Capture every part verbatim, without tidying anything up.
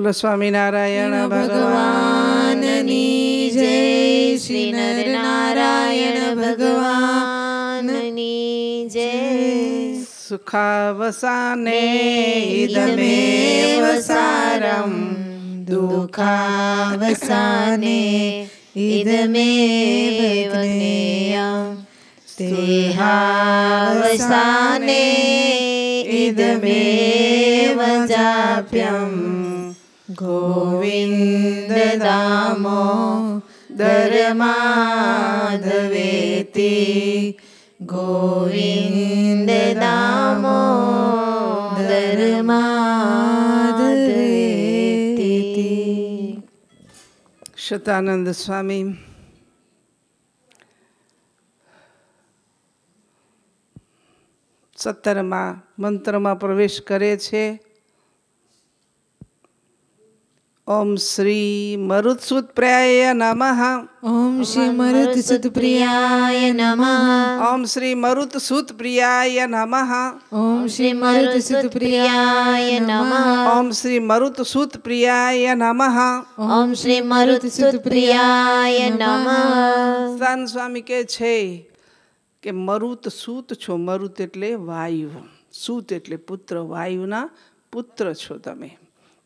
બોલો સ્વામિનારાયણ ભગવાનની જય, શ્રી નરનારાયણ ભગવાનની જય. સુખાવસાને ઇદમેવ સારમ, દુઃખાવસાને ઇદમેવ જ્ઞેયમ, સ્નેહાવસાને ઇદમેવ જાપ્યમ, ગોવિંદ દામોદર માધવેતિ, ગોવિંદ દામોદર માધવેતિ. શતાનંદ સ્વામી સત્તરમાં મંત્રમાં પ્રવેશ કરે છે. ઓમ શ્રી મરુત્સુતપ્રિયાય નમઃ. ઓમ શ્રી મરુત્સુતપ્રિયાય નમઃ. ઓમ શ્રી મરુત્સુતપ્રિયાય નમઃ. ઓમ શ્રી મરુત્સુતપ્રિયાય નમઃ. ઓમ શ્રી મરુત્સુતપ્રિયાય નમઃ. ઓમ શ્રી મરુત્સુતપ્રિયાય નમઃ. સન સ્વામી કહે છે કે મરુત સૂત છો. મરુત એટલે વાયુ, સૂત એટલે પુત્ર, વાયુના પુત્ર છો તમે.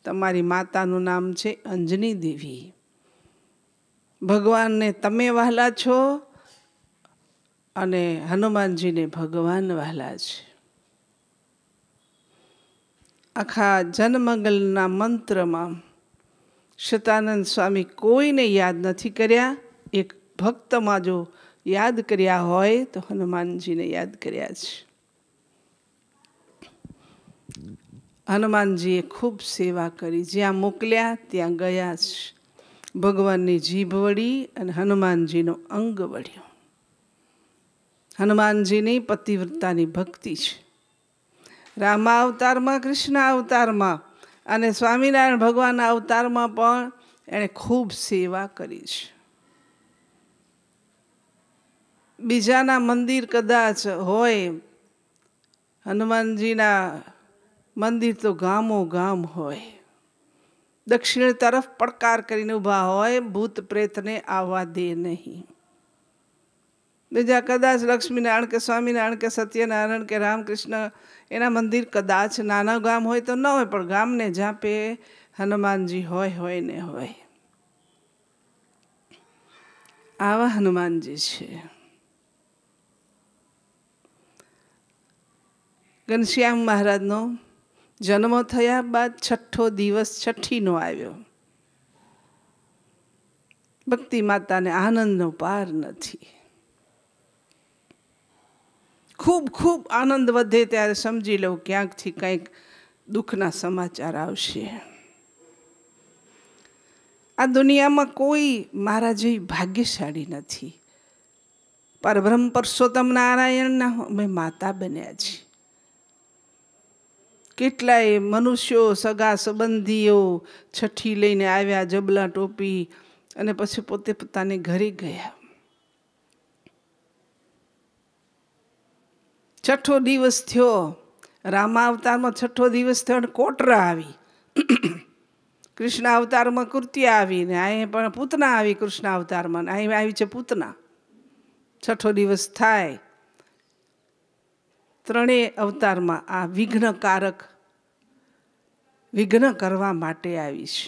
તમારી માતાનું નામ છે અંજની દેવી. ભગવાનને તમે વહાલા છો અને હનુમાનજીને ભગવાન વહાલા છે. આખા જનમંગલના મંત્રમાં શતાનંદ સ્વામી કોઈને યાદ નથી કર્યા. એક ભક્તમાં જો યાદ કર્યા હોય તો હનુમાનજીને યાદ કર્યા છે. હનુમાનજીએ ખૂબ સેવા કરી. જ્યાં મોકલ્યા ત્યાં ગયા છે. ભગવાનની જીભ વળી અને હનુમાનજીનો અંગ વળ્યો. હનુમાનજીની પતિવ્રતાની ભક્તિ છે. રામા અવતારમાં, કૃષ્ણ અવતારમાં અને સ્વામિનારાયણ ભગવાનના અવતારમાં પણ એણે ખૂબ સેવા કરી છે. બીજાના મંદિર કદાચ હોય, હનુમાનજીના મંદિર તો ગામો ગામ હોય. દક્ષિણ તરફ પડકાર કરીને ઊભા હોય, ભૂત પ્રેતને આવવા દે નહીં. બીજા કદાચ લક્ષ્મીનારાયણ કે સ્વામિનારાયણ કે સત્યનારાયણ કે રામકૃષ્ણ એના મંદિર કદાચ નાના ગામ હોય તો ન હોય, પણ ગામને ઝાંપે હનુમાનજી હોય હોય ને હોય. આવા હનુમાનજી છે. ઘનશ્યામ મહારાજનો જન્મ થયા બાદ છઠ્ઠો દિવસ છઠ્ઠીનો આવ્યો. ભક્તિ માતાને આનંદનો પાર નથી. ખૂબ ખૂબ આનંદ વધે ત્યારે સમજી લઉં ક્યાંકથી કંઈક દુઃખના સમાચાર આવશે. આ દુનિયામાં કોઈ મારા જેવી ભાગ્યશાળી નથી. પરબ્રહ્મ પુરુષોત્તમ નારાયણના અમે માતા બન્યા છીએ. કેટલાય મનુષ્યો, સગા સંબંધીઓ છઠ્ઠી લઈને આવ્યા, જબલા ટોપી, અને પછી પોતે પોતાને ઘરે ગયા. છઠ્ઠો દિવસ થયો. રામાવતારમાં છઠ્ઠો દિવસ થયો અને કોટરા આવી. કૃષ્ણ અવતારમાં કૃત્યા આવી ને અહીં પણ પૂતના આવી. કૃષ્ણ અવતારમાં અહીં આવી છે પૂતના. છઠ્ઠો દિવસ થાય. ત્રણેય અવતારમાં આ વિઘ્નકારક વિઘ્ન કરવા માટે આવી છે.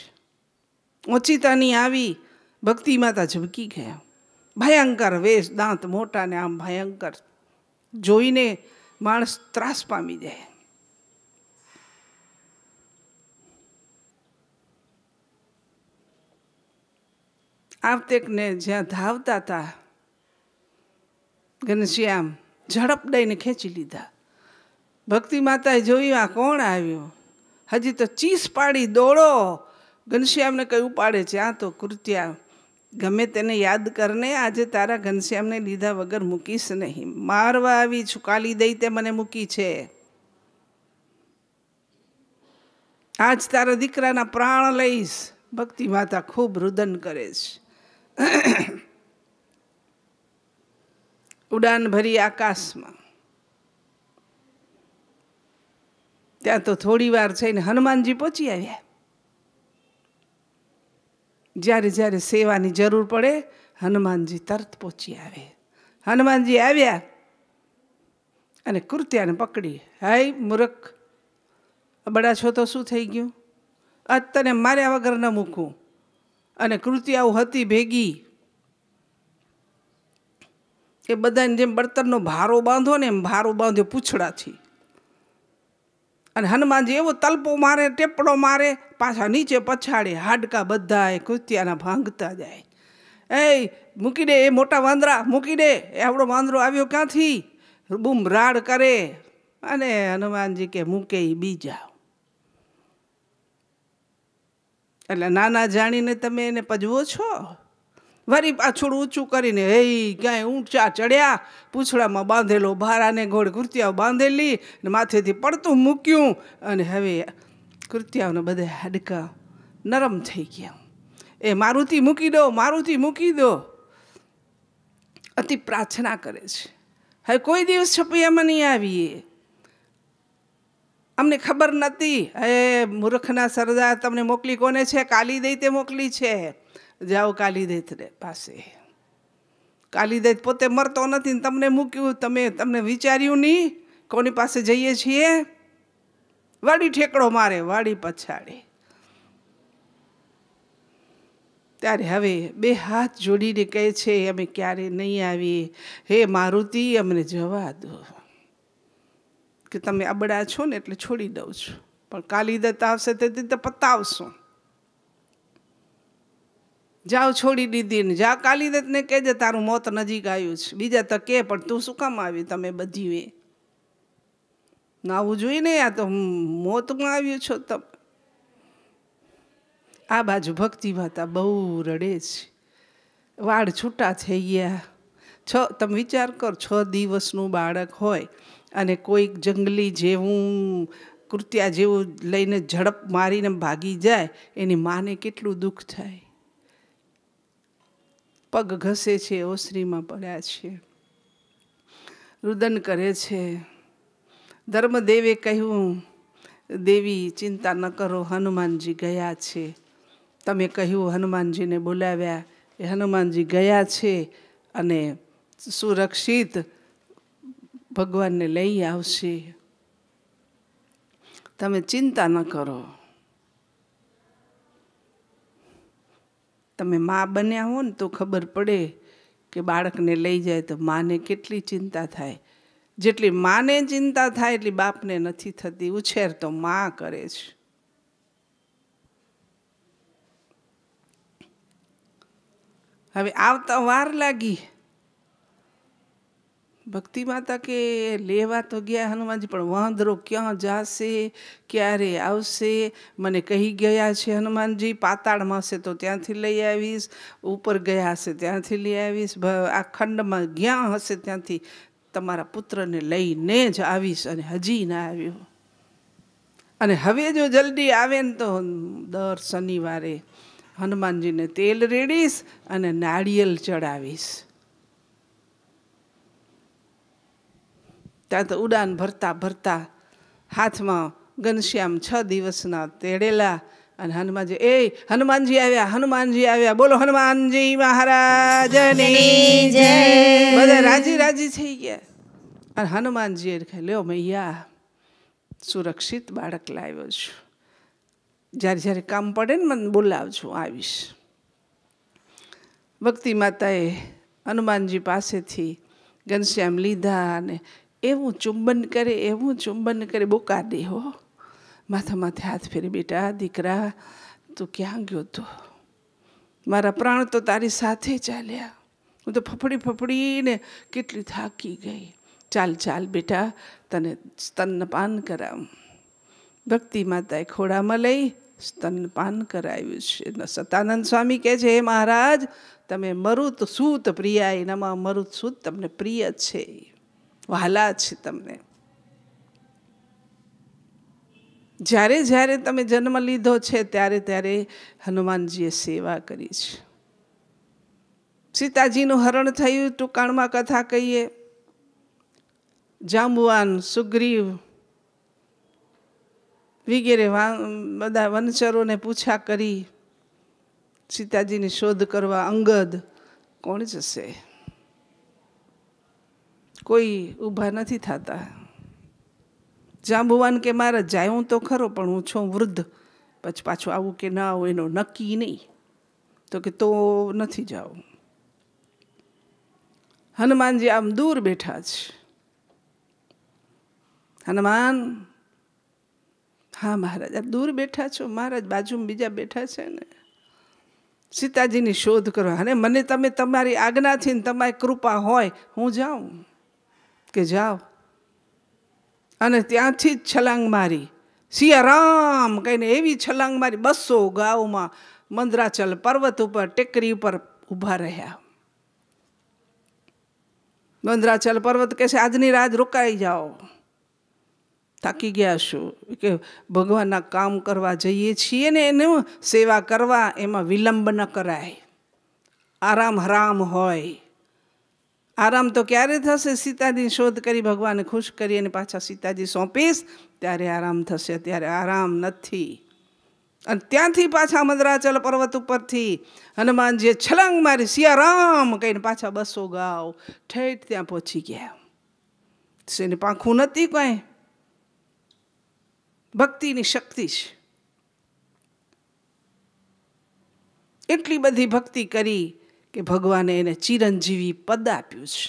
ઓચિતાની આવી. ભક્તિ માતા ઝબકી ગયા. ભયંકર વેશ, દાંત મોટા ને આમ ભયંકર, જોઈને માણસ ત્રાસ પામી જાય. આવતેકને જ્યાં ધાવતા હતા ઘનશ્યામ, ઝડપ દઈને ખેંચી લીધા. ભક્તિ માતાએ જોયું આ કોણ આવ્યો. હજી તો ચીસ પાડી, દોડો. ઘનશ્યામને કયું પાડે છે? આ તો કૃત્યા. ગમે તેને યાદ કરને. આજે તારા ઘનશ્યામને લીધા વગર મૂકીશ નહીં. મારવા આવી છુકાલી દઈ તે મને મૂકી છે. આજ તારા દીકરાના પ્રાણ લઈશ. ભક્તિ માતા ખૂબ રુદન કરે છે. ઉડાન ભરી આકાશમાં. ત્યાં તો થોડી વાર છે ને હનુમાનજી પહોંચી આવ્યા. જ્યારે જ્યારે સેવાની જરૂર પડે હનુમાનજી તરત પહોંચી આવે. હનુમાનજી આવ્યા અને કૃત્યાને પકડી, હાય મૂરખ, બડા છો તો શું થઈ ગયું? આજ તને માર્યા વગર ન મૂકું. અને કૃત્યાઓ હતી ભેગી, એ બધાને જેમ બળતરનો ભારો બાંધો ને એમ ભારો બાંધ્યો પૂંછડાથી. અને હનુમાનજી એવો તલપો મારે, ટેપડો મારે, પાછા નીચે પછાડે, હાડકા બધા એ કૃત્યાના ભાંગતા જાય. એ મૂકી દે, એ મોટા વાંદરા મૂકી દે, એ આપણો વાંદરો આવ્યો ક્યાંથી? બૂમરાડ કરે અને હનુમાનજી કે મૂકે એ બીજા. એટલે નાના જાણીને તમે એને પજવો છો. વરી પાછું ઊંચું કરીને, હે ક્યાંય ઊંચા ચડ્યા, પૂંછડામાં બાંધેલો ભારાને ગોળ કૃત્યાઓ બાંધેલી ને માથેથી પડતું મૂક્યું. અને હવે કૃત્યાઓને બધે હાડકા નરમ થઈ ગયા. એ મારુતિ મૂકી દો, મારુતિ મૂકી દો, અતિ પ્રાર્થના કરે છે. હવે કોઈ દિવસ છપૈયામાં નહીં આવીએ, અમને ખબર નથી. હે મૂર્ખના સરદાર, તમને મોકલી કોને છે? કાલી દૈતે મોકલી છે. જાઓ કાલી દૈતને પાસે. કાલી દૈત પોતે મરતો નથી ને તમને મૂક્યું, તમે તમને વિચાર્યું નહીં. કોની પાસે જઈએ છીએ? વાડી ઠેકડો મારે, વાડી પછાડે. ત્યારે હવે બે હાથ જોડીને કહે છે, અમે ક્યારે નહીં આવીએ. હે મારુતિ, અમને જવા દો, કે તમે અબડા છો ને એટલે છોડી દઉં છું, પણ કાલી દત્ત આવશે તેથી તો પતાવશો. જાઓ છોડી દીધી ને જા કાલી દત્તને કહેજે તારું મોત નજીક આવ્યું છે. બીજા તો કહે, પણ તું શું કામ આવી? તમે બધી એ ના આવવું જોઈએ ને, આ તો મોતમાં આવ્યું છો તમે. આ બાજુ ભક્તિ માતા બહુ રડે છે, વાળ છૂટા થઈ ગયા. છ તમે વિચાર કરો, છ દિવસનું બાળક હોય અને કોઈક જંગલી જેવું કૃત્યા જેવું લઈને ઝડપ મારીને ભાગી જાય, એની માને કેટલું દુઃખ થાય. પગ ઘસે છે, ઓસરીમાં પડ્યા છે, રુદન કરે છે. ધર્મદેવે કહ્યું, દેવી ચિંતા ન કરો, હનુમાનજી ગયા છે. તમે કહ્યું હનુમાનજીને બોલાવ્યા, એ હનુમાનજી ગયા છે અને સુરક્ષિત ભગવાનને લઈ આવશે. તમે ચિંતા ન કરો. તમે મા બન્યા હો ને તો ખબર પડે કે બાળકને લઈ જાય તો માને કેટલી ચિંતા થાય. જેટલી માને ચિંતા થાય એટલી બાપને નથી થતી. ઉછેર તો મા કરે છે. હવે આવતા વાર લાગી. ભક્તિ માતા કે લેવા તો ગયા હનુમાનજી, પણ વાંદરો ક્યાં જાશે, ક્યારે આવશે? મને કહી ગયા છે હનુમાનજી, પાતાળમાં હશે તો ત્યાંથી લઈ આવીશ, ઉપર ગયા હશે ત્યાંથી લઈ આવીશ, આ ખંડમાં ગયા હશે ત્યાંથી તમારા પુત્રને લઈને જ આવીશ. અને હજી ના આવ્યો. અને હવે જો જલ્દી આવે ને તો દર શનિવારે હનુમાનજીને તેલ રેડીશ અને નાળિયેર ચડાવીશ. ત્યાં તો ઉડાન ભરતા ભરતા હાથમાં ઘનશ્યામ છ દિવસના તેડેલા. અને હનુમાનજી એ હનુમાનજી આવ્યા, હનુમાનજી આવ્યા, બોલો હનુમાનજી મહારાજની જય. બધા રાજી રાજી થઈ ગયા. અને હનુમાનજીએ કહે, લ્યો મૈયા, સુરક્ષિત બાળક લાવ્યો છું. જ્યારે જ્યારે કામ પડે ને મને બોલાવજો, આવીશ. ભક્તિ માતાએ હનુમાનજી પાસેથી ઘનશ્યામ લીધા અને એવું ચુંબન કરે, એવું ચુંબન કરે, બોકા દેહો માથા માથે હાથ ફેરી, બેટા દીકરા, તું ક્યાં ગયો તો? મારા પ્રાણ તો તારી સાથે ચાલ્યા, હું તો ફફડી ફફડીને કેટલી થાકી ગઈ. ચાલ ચાલ બેટા, તને સ્તનપાન કરાવું. ભક્તિ માતાએ ખોળામાં લઈ સ્તનપાન કરાવ્યું છે. સતાનંદ સ્વામી કહે છે, હે મહારાજ, તમે મરુતસૂત પ્રિયાય, એનામાં મરુતસૂત તમને પ્રિય છે, વહાલા છે તમને. જ્યારે જ્યારે તમે જન્મ લીધો છે ત્યારે ત્યારે હનુમાનજીએ સેવા કરી છે. સીતાજીનું હરણ થયું, ટૂંકાણમાં કથા કહીએ. જાંબુવાન, સુગ્રીવ વગેરે બધા વનચરોને પૂછા કરી સીતાજીની શોધ કરવા અંગદ કોણ જશે? કોઈ ઊભા નથી થતા. જાંબુવાન કે મારા જાય હું તો ખરો, પણ હું છું વૃદ્ધ, પછી પાછું આવું કે ના આવું એનો નક્કી નહીં. તો કે તો નથી જાવું. હનુમાનજી આમ દૂર બેઠા છે. હનુમાન, હા મહારાજ, આ દૂર બેઠા છો મહારાજ? બાજુમાં બીજા બેઠા છે ને, સીતાજીની શોધ કરો. અને મને તમે તમારી આજ્ઞાથી ને તમારી કૃપા હોય હું જાઉં કે જાઓ. અને ત્યાંથી જ છલાંગ મારી, સિયારામ કહીને એવી છલાંગ મારી. બસો ગાઉમાં મંદરાચલ પર્વત ઉપર ટેકરી ઉપર ઊભા રહ્યા. મંદરાચલ પર્વત કહેશે આજની રાત રોકાઈ જાઓ, થાકી ગયા છું, કે ભગવાનના કામ કરવા જઈએ છીએ ને એનું સેવા કરવા, એમાં વિલંબ ન કરાય, આરામ હરામ હોય. આરામ તો ક્યારે થશે? સીતાજી શોધ કરી ભગવાનને ખુશ કરી અને પાછા સીતાજી સોંપીશ ત્યારે આરામ થશે, ત્યારે આરામ નથી. અને ત્યાંથી પાછા મંદરાચલ પર્વત ઉપરથી હનુમાનજીએ છલાંગ મારી, સિયારામ કહીને પાછા બસો ગાવ ઠેઠ ત્યાં પહોંચી ગયા. એને પાંખું નથી કાંઈ, ભક્તિની શક્તિ છે. એટલી બધી ભક્તિ કરી કે ભગવાને એને ચિરંજીવી પદ આપ્યું છે.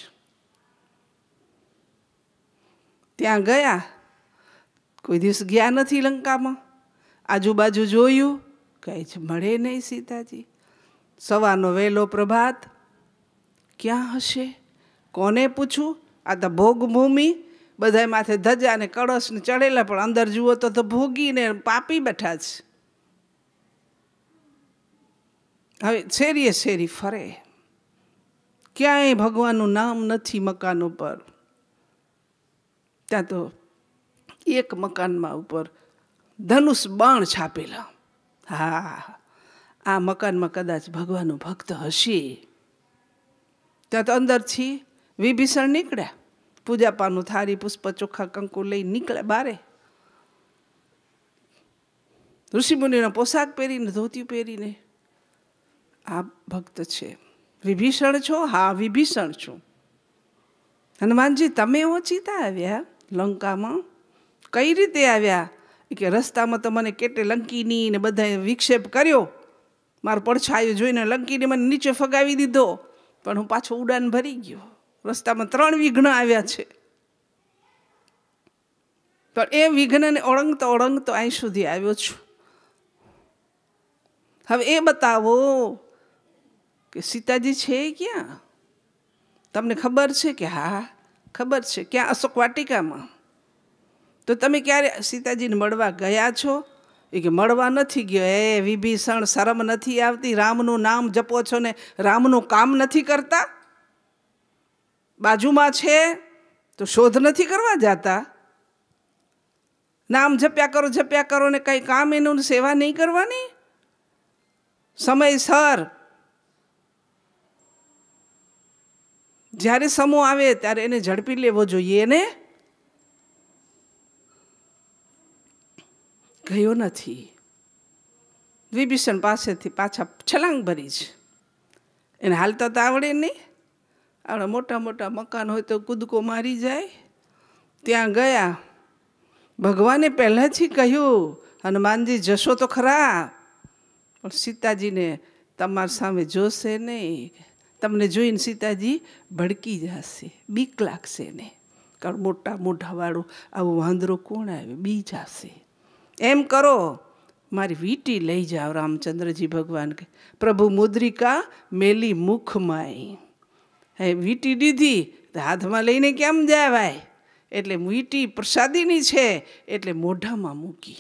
ત્યાં ગયા, કોઈ દિવસ ગયા નથી લંકામાં, આજુબાજુ જોયું કંઈ જ મળે નહીં. સીતાજી સવારનો વહેલો પ્રભાત, ક્યાં હશે? કોને પૂછું? આ તો ભોગભૂમિ, બધા માથે ધજા ને કળશ ને ચડેલા, પણ અંદર જુઓ તો ભોગીને પાપી બેઠા છે. હવે શેરીએ શેરી ફરે, ક્યાંય ભગવાનનું નામ નથી. મકાનો પર ત્યાં તો એક મકાનમાં ઉપર ધનુષ બાણ છાપેલા. હા, આ મકાનમાં કદાચ ભગવાનનો ભક્ત હશે. ત્યાં તો અંદરથી વિભીષણ નીકળ્યા, પૂજાપાનું થારી પુષ્પ ચોખા કંકુ લઈ નીકળે બારે. ઋષિમુનિનો પોશાક પહેરીને, ધોતી પહેરીને. આ ભક્ત છે. વિભીષણ છો? હા વિભીષણ છું. હનુમાનજી તમે ઓચિતા આવ્યા લંકામાં, કઈ રીતે આવ્યા? કે રસ્તામાં તો મને કેટલે લંકીની ને બધાએ વિક્ષેપ કર્યો, મારો પડછાયો જોઈને લંકીને મને નીચે ફગાવી દીધો, પણ હું પાછો ઉડાન ભરી ગયો. રસ્તામાં ત્રણ વિઘ્ન આવ્યા છે, પણ એ વિઘ્નને ઓળંગતો ઓળંગતો અહીં સુધી આવ્યો છું. હવે એ બતાવો કે સીતાજી છે ક્યાં? તમને ખબર છે કે? હા ખબર છે. ક્યાં? અશોક વાટિકામાં. તો તમે ક્યારે સીતાજીને મળવા ગયા છો? એ કે મળવા નથી ગયો. એ વિભીષણ, શરમ નથી આવતી? રામનું નામ જપો છો ને રામનું કામ નથી કરતા? બાજુમાં છે તો શોધ નથી કરવા જાતા? નામ જપ્યા કરો જપ્યા કરો ને કંઈ કામ એનું, સેવા નહીં કરવાની સમયસર? જ્યારે સમૂહ આવે ત્યારે એને ઝડપી લેવો જોઈએ ને. ગયો નથી. વિભીષણ પાસેથી પાછા છલાંગ ભરી છે. એને હાલતા તો આવડે નહીં, આવડા મોટા મોટા મકાન હોય તો કૂદકો મારી જાય. ત્યાં ગયા. ભગવાને પહેલાંથી કહ્યું હનુમાનજી જશો તો ખરા, પણ સીતાજીને તમારી સામે જોશે નહીં. તમને જોઈને સીતાજી ભડકી જશે, બીક લાગશે ને, કારણ મોટા મોઢાવાળું આવું વાંદરો કોણ આવે, બી જશે. એમ કરો, મારી વીંટી લઈ જાઓ. રામચંદ્રજી ભગવાન કે પ્રભુ મુદ્રિકા મેલી મુખમાં. હે વીંટી દીધી તો હાથમાં લઈને કેમ જાય ભાઈ? એટલે વીંટી પ્રસાદીની છે એટલે મોઢામાં મૂકી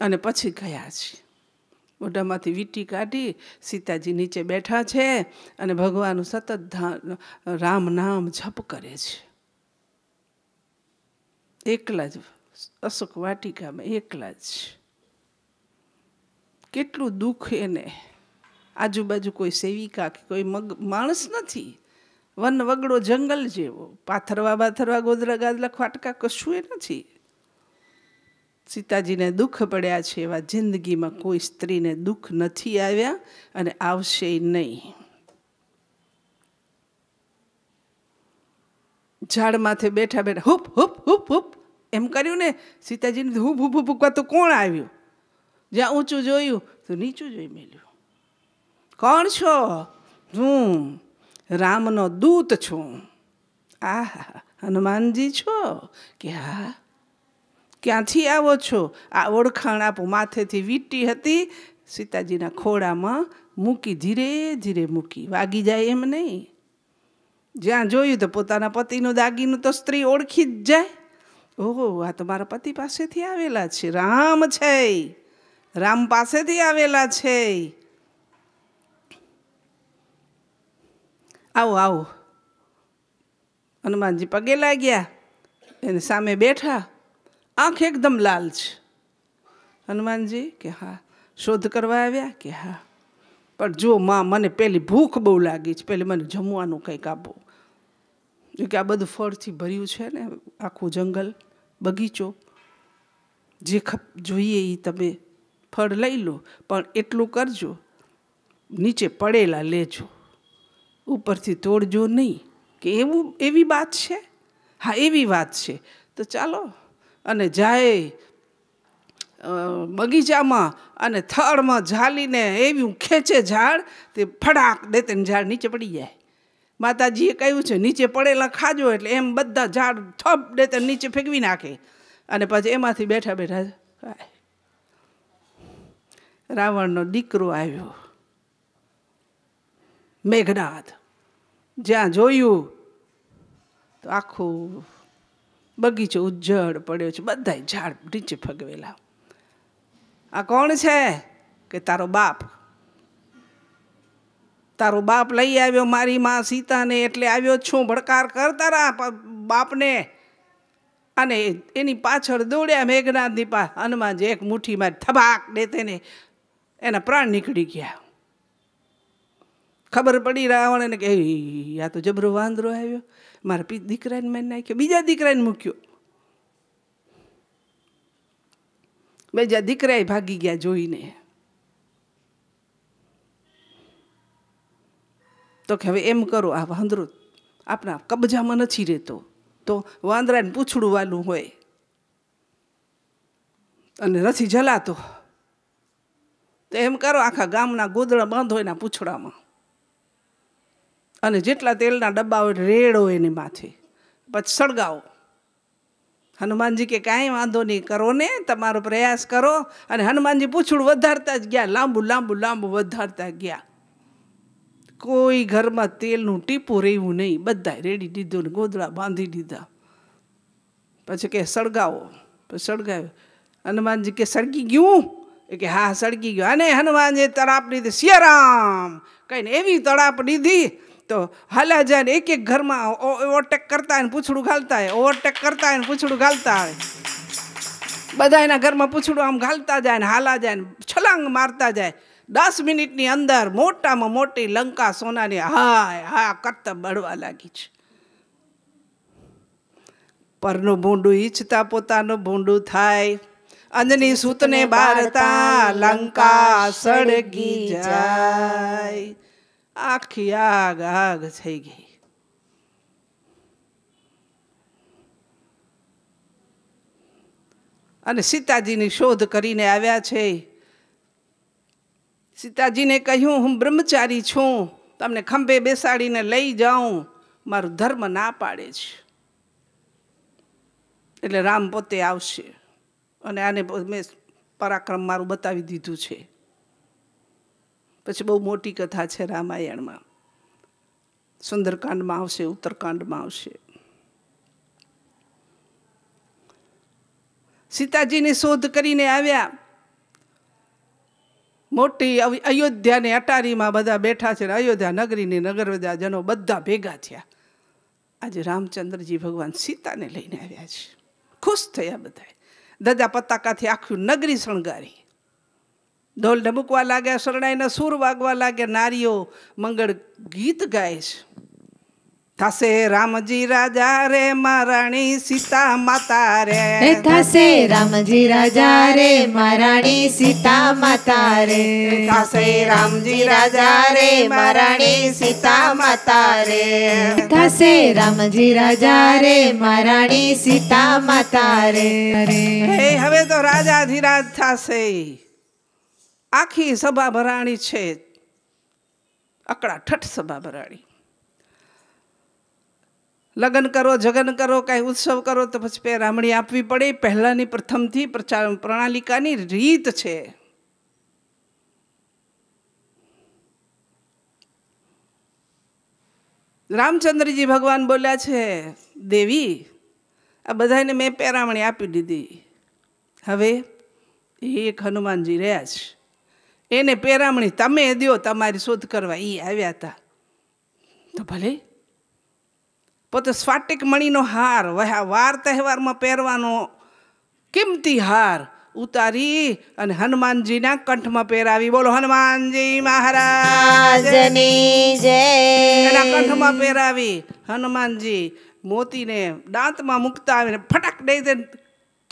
અને પછી ગયા છે. મોઢામાંથી વીંટી કાઢી સીતાજી નીચે બેઠા છે અને ભગવાનનું સતત રામ નામ જપ કરે છે. એકલા જ અશોક વાટિકામાં એકલા જ. કેટલું દુઃખ એને. આજુબાજુ કોઈ સેવિકા કે કોઈ મગ માણસ નથી. વન વગડો જંગલ જેવો, પાથરવા બાથરવા ગોદરા ગાદલા ખાટકા કશું એ નથી. સીતાજીને દુઃખ પડ્યા છે એવા જિંદગીમાં કોઈ સ્ત્રીને દુઃખ નથી આવ્યા અને આવશે નહીં. ઝાડ માથે બેઠા બેઠા હુપ હુપ હુપ હુપ એમ કર્યું ને સીતાજીને હુપ હુપ હુપવા તો કોણ આવ્યું? જ્યાં ઊંચું જોયું તો નીચું જોઈ મેલ્યું. કોણ છો? હું રામનો દૂત છું. આહા, હનુમાનજી છો કે? હા. ક્યાંથી આવો છો? આ ઓળખાણ આપો. માથેથી વીંટી હતી, સીતાજીના ખોળામાં મૂકી, ધીરે ધીરે મૂકી, વાગી જાય એમ નહીં. જ્યાં જોયું તો પોતાના પતિનું દાગીનું તો સ્ત્રી ઓળખી જ જાય. ઓહો, આ તો મારા પતિ પાસેથી આવેલા છે. રામ છે, રામ પાસેથી આવેલા છે. આવો આવો. હનુમાનજી પગે લાગ્યા, એને સામે બેઠા. આંખ એકદમ લાલ છે. હનુમાનજી કે હા. શોધ કરવા આવ્યા કે હા. પણ જો માં, મને પહેલી ભૂખ બહુ લાગી છે, પહેલી મને જમવાનું કંઈક આપો. જો કે આ બધું ફળથી ભર્યું છે ને, આખું જંગલ બગીચો, જે ખપ જોઈએ એ તમે ફળ લઈ લો, પણ એટલું કરજો, નીચે પડેલા લેજો, ઉપરથી તોડજો નહીં. કે એવું એવી વાત છે? હા, એવી વાત છે. તો ચાલો. અને જાય બગીચામાં અને થળમાં ઝાલીને એવું ખેંચે ઝાડ, તે ફડાક દે, તેને ઝાડ નીચે પડી જાય. માતાજીએ કહ્યું છે નીચે પડેલા ખાજો, એટલે એમ બધા ઝાડ થપ દે તેને નીચે ફેંકવી નાખે. અને પછી એમાંથી બેઠા બેઠા રાવણનો દીકરો આવ્યો, મેઘનાથ. જ્યાં જોયું તો આખું બગીચો ઉજ્જડ પડ્યો છે, બધા ઝાડ નીચે ફગવેલા. આ કોણ છે? કે તારો બાપ. તારો બાપ લઈ આવ્યો મારી માં સીતાને, એટલે આવ્યો છું. ભડકાર કરતા રહ્યા બાપને, અને એની પાછળ દોડ્યા મેઘનાથની પાસે. હનુમાનજી એક મુઠ્ઠીમાં થબાક દે તેને એના પ્રાણ નીકળી ગયા. ખબર પડી રાવણને કે આ તો જબરો વાંદરો આવ્યો, મારા પી દીકરાને મેં નાખ્યો, બીજા દીકરાને મૂક્યો, બીજા દીકરા ભાગી ગયા જોઈને. તો કે હવે એમ કરો, આ વાંદરો આપણા કબજામાં નથી રહેતો, તો વાંદરાને પૂછડું વાલું હોય અને નથી જલાતો, તો એમ કરો આખા ગામના ગોદડા બાંધો એના પૂછડામાં, અને જેટલા તેલના ડબ્બા હોય રેડો એની માથે, પછી સળગાવો. હનુમાનજી કે કાંઈ વાંધો નહીં, કરો ને તમારો પ્રયાસ કરો. અને હનુમાનજી પૂછડું વધારતા જ ગયા, લાંબુ લાંબુ લાંબુ વધારતા ગયા. કોઈ ઘરમાં તેલનું ટીપું રહેવું નહીં, બધાએ રેડી દીધું ને ગોદડા બાંધી દીધા. પછી કે સળગાવો. પછી સળગાવ્યો. હનુમાનજી કે સળગી ગયું? એ કે હા, સળગી ગયું. અને હનુમાનજી તરાપ દીધી, સિયારામ કહીને એવી તરાપ દીધી તો હાલા જાય ને એક એક ઘરમાં ઓવરટેક કરતા હોય ને પૂછડું ઘાલતા હોય, ઓવરટેક કરતા હોય ને પૂછડું ઘાલતા હોય, બધા એના ઘરમાં પૂછડું આમ ઘાલતા જાય ને હાલા જાય ને છલાંગ મારતા જાય. દસ મિનિટની અંદર મોટામાં મોટી લંકા સોનાની હાય હા કરતા બળવા લાગી છે. પરનું ભૂંડું ઈચ્છતા પોતાનું ભૂંડું થાય, અંજની સૂતને બારતા લંકા સળગી જાય. આખી આગ આગ થઈ ગઈ. અને સીતાજીની શોધ કરીને આવ્યા છે. સીતાજીને કહ્યું હું બ્રહ્મચારી છું, તમને ખંભે બેસાડીને લઈ જાઉં, મારું ધર્મ ના પાડે છે, એટલે રામ પોતે આવશે. અને આને મેં પરાક્રમ મારું બતાવી દીધું છે. પછી બહુ મોટી કથા છે રામાયણમાં, સુંદરકાંડમાં આવશે, ઉત્તરકાંડમાં આવશે. સીતાજીની શોધ કરીને આવ્યા. મોટી અયોધ્યાની અટારીમાં બધા બેઠા છે. અયોધ્યા નગરીની નગરવધા જનો બધા ભેગા થયા. આજે રામચંદ્રજી ભગવાન સીતાને લઈને આવ્યા છે. ખુશ થયા બધા, ધજા પતાકાથી આખું નગરી શણગારી, ઢોલને મૂકવા લાગ્યા, શરણાઈના સૂર વાગવા લાગ્યા, નારીઓ મંગળ ગીત ગાય છે. Thase Ramaji Raja re Marani Sita Mata re. Thase Ramaji Raja re Marani Sita Mata re. Thase Ramaji Raja re Marani Sita Mata re. Thase Ramaji Raja re Marani Sita Mata re. Hey, have to Raja Dhiraj Thase. Akhi sabha Bharani chhe. Akda that sabha Bharani. लगन करो जगन करो कहीं उत्सव करो तो पछे रामणी आपवी पड़े पहला नी प्रथम थी प्रणालिका नी रीत छे रामचंद्र जी भगवान बोल्या छे देवी आ बधाने मैं पेरामणी आपी दीधी हवे एक हनुमान जी रह्या छे एने पेरामणी तमे दियो तमारी शोध करवा ई आव्या हता तो भले પોતે સ્વાટિક મણીનો હાર વાર તહેવારમાં પહેરવાનો કિંમતી હાર ઉતારી અને હનુમાનજીના કંઠમાં પહેરાવી. બોલો હનુમાનજી મહારાજની જય. એના કંઠમાં પહેરાવી હનુમાનજી મોતીને દાંતમાં મૂકતા આવે ને ફટાક દઈ દે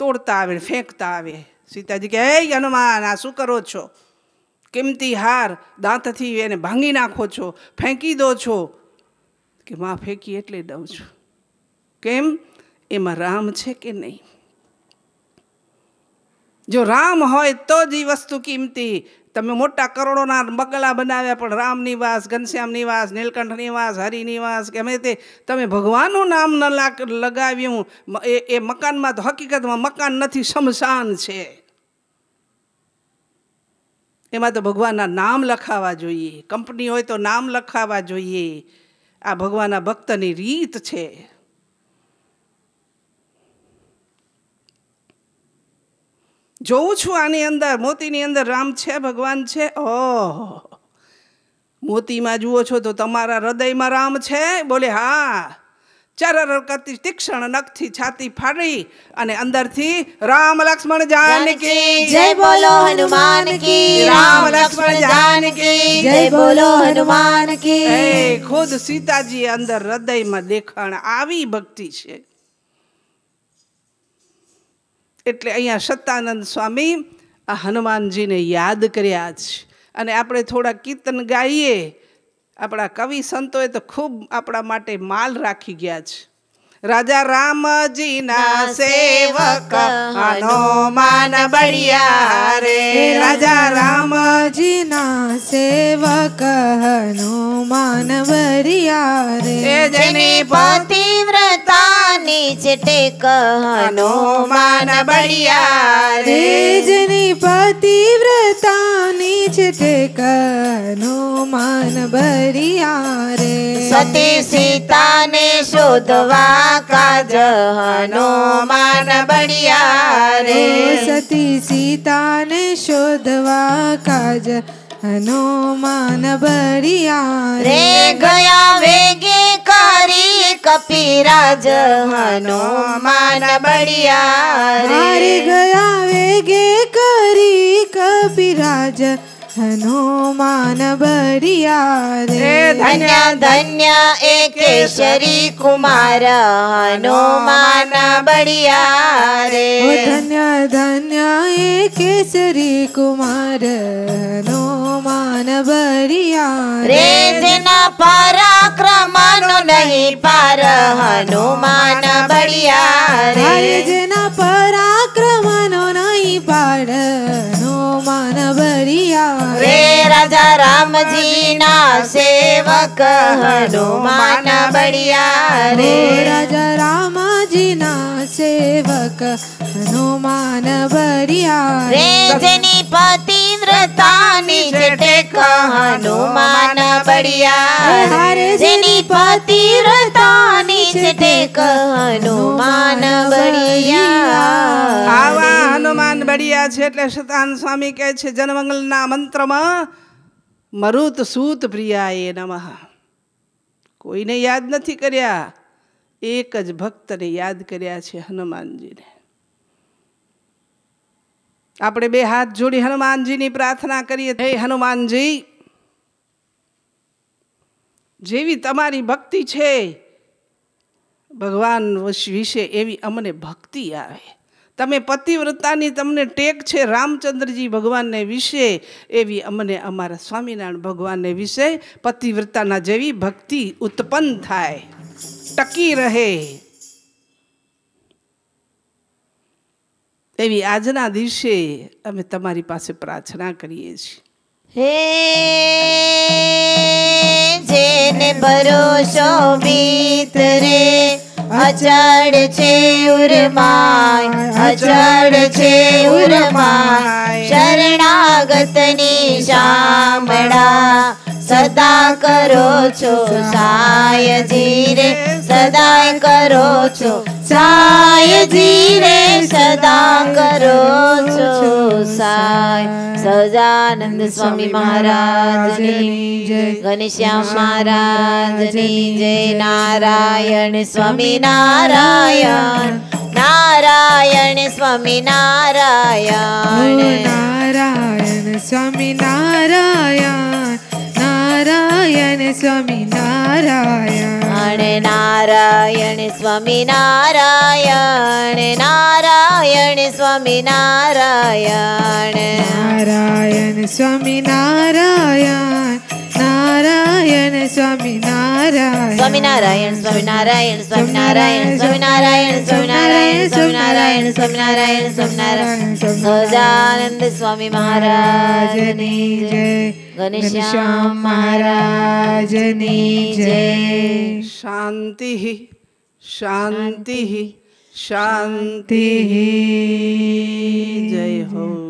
તોડતા આવે ફેંકતા આવે. સીતાજી કહે હે હનુમાન આ શું કરો છો? કિંમતી હાર દાંતથી એને ભાંગી નાખો છો, ફેંકી દો છો. કે માં ફેંકી એટલે દઉં છું. કેમ? એમાં રામ છે કે નહીં? જો રામ હોય તો જ એ વસ્તુ કિંમતી. તમે મોટા કરોડોના બગલા બનાવ્યા પણ રામ નિવાસ, ઘનશ્યામ નિવાસ, નીલકંઠ નિવાસ, હરિ નિવાસ, ગમે તે તમે ભગવાનનું નામ ન લગાવ્યું એ એ મકાનમાં તો હકીકતમાં મકાન નથી, શમશાન છે. એમાં તો ભગવાનના નામ લખાવા જોઈએ. કંપની હોય તો નામ લખાવા જોઈએ. આ ભગવાનના ભક્તની રીત છે. જોઉં છું આની અંદર મોતીની અંદર રામ છે, ભગવાન છે. ઓહો, મોતીમાં જુઓ છો તો તમારા હૃદયમાં રામ છે. બોલે હા. ચરર કરતી તીક્ષ્ણ નખથી છાતી ફાડી અને અંદરથી રામ લક્ષ્મણ જાનકી જય બોલો હનુમાન કી. રામ લક્ષ્મણ જાનકી જય બોલો હનુમાન કી. એ ખુદ સીતાજી અંદર હૃદયમાં દેખાણ. આવી ભક્તિ છે. એટલે અહીંયા શતાનંદ સ્વામી આ હનુમાનજીને યાદ કર્યા છે. અને આપણે થોડા કીર્તન ગાઈએ. આપણા કવિ સંતોએ તો ખૂબ આપણા માટે માલ રાખી ગયા છે. રાજા રામજીના સેવક હનુમાન બળિયા રે. રાજા રામજીના સેવક હનુમાન બળિયા રે. જેની પતિવ્રતાની છે ટેક હનુમાન બળિયા રે. જેની પતિવ્રતાની છે ટેક હનુમાન બળિયા રે. સતી સીતાને શોધવા કાજ હનુમાન બળિયા રે. સતી સીતાને શોધવા કાજ હનુમાન બળિયા રે. ગયા વેગે કરી કપિરાજ હનુમાન બળિયા રે. ગયા વેગે કરી કપિરાજ હનુમાન બળિયા રે. ધન્ય ધન્ય એ કેશરી કુમાર હનુમાન બળિયા રે. ધન્ય ધન્ય એ કેશરી કુમાર હનુમાન બળિયા રે. જેના પરાક્રમનો નહીં પાર હનુમાન બળિયા રે. જેના પરાક્રમનો નહીં પાર હનુમાન બળિયા રે. રાજા રામજીના સેવક હનુમાન બળિયા રે. રાજા રામજીના સેવક હનુમાન બળિયા રે. જેની પતિવ્રતાની છે ટેક હનુમાન બળિયા રે. જેની પતિવ્રતાની છે ટેક હનુમાન બળિયા. આવા હનુમાન બળિયા છે એટલે શતાનંદ સ્વામી કહે છે જનમંગલના મંત્રમાં મરુતસૂત પ્રિયાય નમઃ. કોઈને યાદ નથી કર્યા, એક જ ભક્તને યાદ કર્યા છે હનુમાનજીને. આપણે બે હાથ જોડી હનુમાનજીની પ્રાર્થના કરીએ. હે હનુમાનજી, જેવી તમારી ભક્તિ છે ભગવાન વિશે એવી અમને ભક્તિ આવે. તમે પતિવ્રતાની તમને ટેક છે રામચંદ્રજી ભગવાનને વિશે, એવી અમને અમારા સ્વામિનારાયણ ભગવાનને વિશે પતિવ્રતાના જેવી ભક્તિ ઉત્પન્ન થાય, ટકી રહે, એવી આજના દિવસે અમે તમારી પાસે પ્રાર્થના કરીએ છીએ. हे जेने भरोसो भीतरे अचड़ छे उरमाय, अचड़ छे उरमाय, शरणागतनी शामड़ा सदा करो छो साय जीरे, सदा करो छो साय जीरे, सदा करो छो साय. सजानंद स्वामी महाराज की जय, घनश्याम महाराज की जय, नारायण स्वामी नारायण, नारायण स्वामी नारायण, नारायण स्वामी नारायण, नारायण स्वामी नारायण, नारायण स्वामी नारायण, नारायण स्वामी नारायण, नारायण स्वामी नारायण, नारायण स्वामी नारायण, स्वामी नारायण स्वामी नारायण, स्वामी नारायण स्वामी नारायण, स्वामी नारायण स्वामी नारायण, स्वामी नारायण स्वामी नारायण. सजानंद स्वामी महाराज की जय, घनश्याम महाराज की जय. शांति शांति शांति, जय हो.